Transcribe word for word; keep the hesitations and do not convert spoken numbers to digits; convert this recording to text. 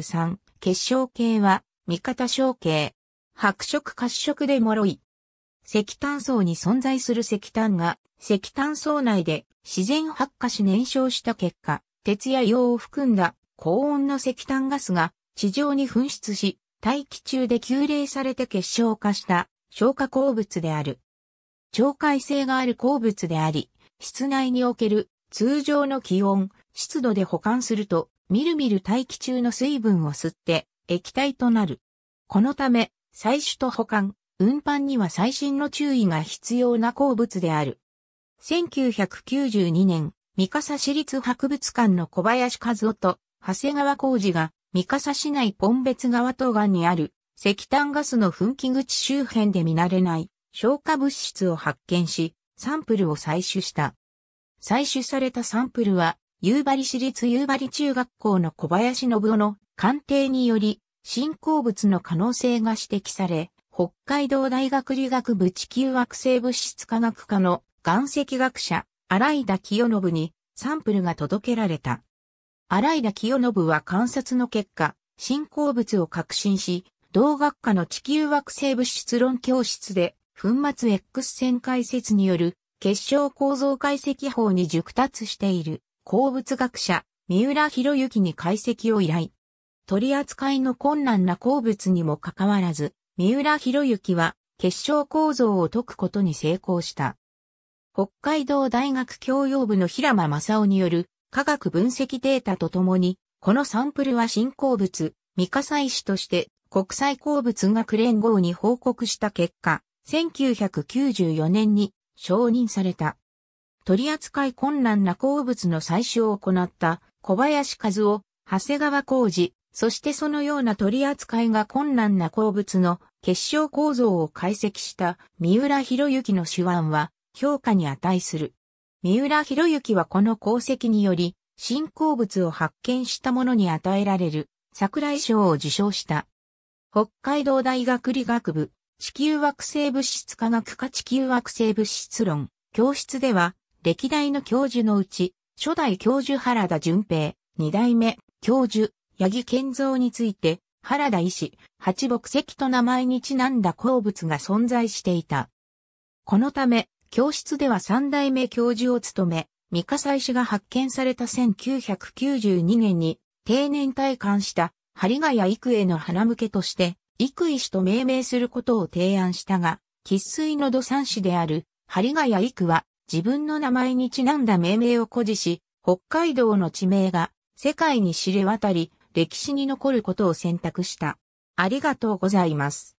さん、結晶系は、味方晶系。白色褐色で脆い。石炭層に存在する石炭が、石炭層内で自然発火し燃焼した結果、鉄や硫黄を含んだ高温の石炭ガスが地上に噴出し、大気中で急冷されて結晶化した昇華鉱物である。潮解性がある鉱物であり、室内における通常の気温、湿度で保管すると、みるみる大気中の水分を吸って液体となる。このため、採取と保管、運搬には細心の注意が必要な鉱物である。せんきゅうひゃくきゅうじゅうにねん、三笠市立博物館の小林和夫と長谷川浩二が三笠市内本別川東岸にある石炭ガスの噴気口周辺で見慣れない昇華物質を発見し、サンプルを採取した。採取されたサンプルは、夕張市立夕張中学校の小林信夫の鑑定により、新鉱物の可能性が指摘され、北海道大学理学部地球惑星物質科学科の岩石学者、荒井田清信にサンプルが届けられた。荒井田清信は観察の結果、新鉱物を確信し、同学科の地球惑星物質論教室で、粉末 X 線解析による結晶構造解析法に熟達している鉱物学者、三浦博之に解析を依頼。取り扱いの困難な鉱物にもかかわらず、三浦博之は結晶構造を解くことに成功した。北海道大学教養部の平間正夫による科学分析データとともに、このサンプルは新鉱物、三笠石として国際鉱物学連合に報告した結果、せんきゅうひゃくきゅうじゅうよねんに承認された。取り扱い困難な鉱物の採取を行った小林和夫、長谷川浩二、そしてそのような取り扱いが困難な鉱物の結晶構造を解析した三浦博之の手腕は評価に値する。三浦博之はこの功績により新鉱物を発見した者に与えられる櫻井賞を受賞した。北海道大学理学部地球惑星物質科学科地球惑星物質論教室では歴代の教授のうち初代教授原田純平、二代目教授八木健三について、原田医師、八木石と名前にちなんだ鉱物が存在していた。このため、教室では三代目教授を務め、三笠石が発見されたせんきゅうひゃくきゅうじゅうにねんに定年退官した針ヶ谷幾右衛の花向けとして、幾石と命名することを提案したが、生粋の道産子である針ヶ谷幾は自分の名前にちなんだ命名を誇示し、北海道の地名が世界に知れ渡り、歴史に残ることを選択した。ありがとうございます。